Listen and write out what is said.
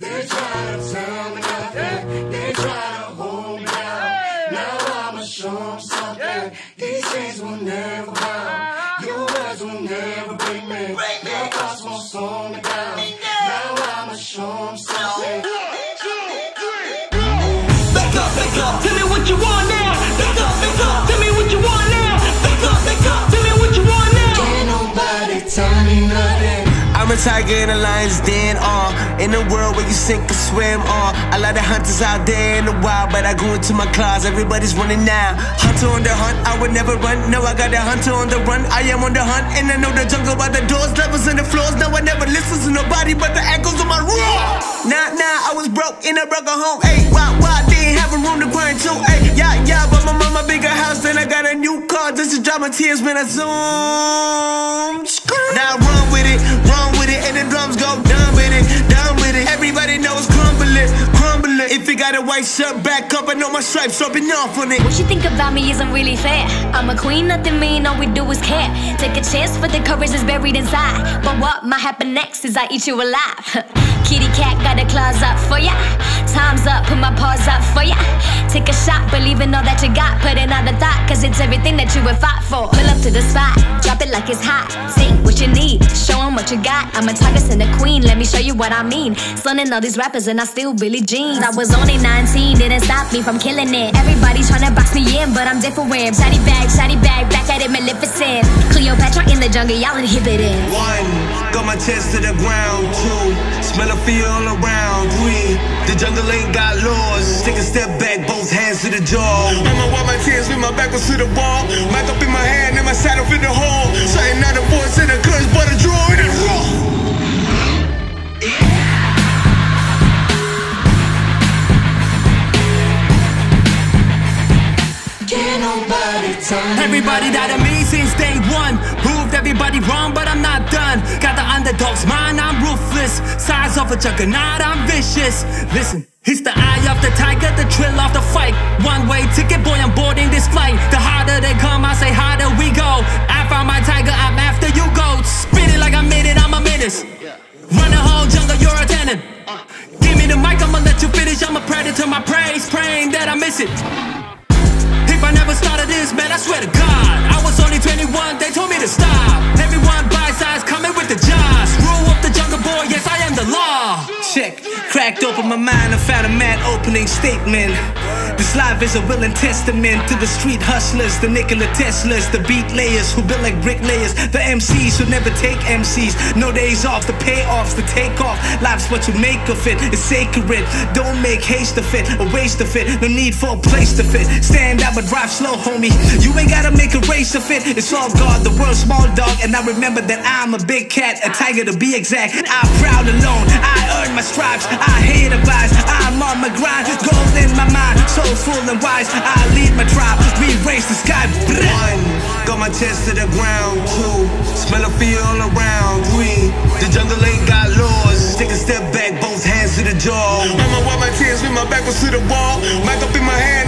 They try to tell me nothing, they try to hold me down. Now I'ma show them something, these things will never bound. Your words will never break me, your thoughts won't slow me down. Now I'ma show them something. 1, 2, 3, go! Back up, tell me what you want now. Back up, tell me what you want now. Back up, tell me what you want now. Can't nobody tell me nothing. I'm retired in a lion's den, in a world where you sink or swim, I like the hunters out there in the wild, but I grew into my claws, everybody's running now. Hunter on the hunt, I would never run, no, I got a hunter on the run, I am on the hunt, and I know the jungle by the doors, levels and the floors, now I never listen to nobody but the echoes of my room. Nah, I was broke in a broken home, ayy, why, didn't have a room to burn to, ayy, yeah, but my mama bigger house, then I got a new car, just to dry my tears when I zoom, now I run with it, and the drums go dumb with it. Everybody knows crumbling. If you got a white shirt back up, I know my stripes rubbing off on it. What you think about me isn't really fair. I'm a queen, nothing mean, all we do is care. Take a chance, but the courage is buried inside. But what might happen next is I eat you alive. Kitty cat got her claws up for ya. Time's up, put my paws up for ya. Take a shot, believe in all that you got. Put in all the thought, cause it's everything that you would fight for. Pull up to the spot, drop it like it's hot. Take what you need, show them what you got. I'm a tigress and a queen, let me show you what I mean. Sunning all these rappers and I still Billie Jean. I was only 19, didn't stop me from killing it. Everybody tryna box me in, but I'm different. Shotty bag, back at it magnificent. Cleopatra in the jungle, y'all inhibited. 1, got my chest to the ground. 2, smell a fear all around. 3, the jungle ain't got laws. Take a step back, both hands to the jaw. I'ma wipe my tears with my back was to the wall. Mic up in my hand and my saddle in the hole. Shutting out a voice and a curse, but a draw in it raw. Everybody that I meet since day 1. Proved everybody wrong, but I'm not done. Got the underdog's mind, I'm ruthless. Size of a juggernaut, I'm vicious. Listen, he's the eye of the tiger, the thrill of the fight. One-way ticket, boy, I'm boarding this flight. The harder they come, I say harder we go. I found my tiger, I'm after you go. Spin it like I made it, I'm a menace. Run the whole jungle, you're a tenant. Give me the mic, I'ma let you finish. I'm a predator, my praise, praying that I miss it. I never started this, man, I swear to God. I was only 21, they told me to stop. Everyone by size, coming with the jaws. Rule up the jungle boy, yes, I am the law. Check, cracked open my mind and found a mad opening statement. This life is a willing testament to the street hustlers, the Nikola Teslas, the beat layers who build like bricklayers, the MCs who never take MCs. No days off, the payoffs, the takeoff. Life's what you make of it, it's sacred. Don't make haste of it, a waste of it. No need for a place to fit. Stand out but drive slow, homie. You ain't gotta make a race of it. It's all God, the world's small dog. And I remember that I'm a big cat, a tiger to be exact. I'm proud alone, I earn my stripes. I hate advice, I'm on my grind. Gold in my mind, so full and wise. I lead my tribe, we raise the sky. 1, got my chest to the ground. 2, smell a fear all around. 3, the jungle ain't got laws. Take a step back, both hands to the jaw. I'ma wipe my tears with my back was to the wall. Mic up in my hand.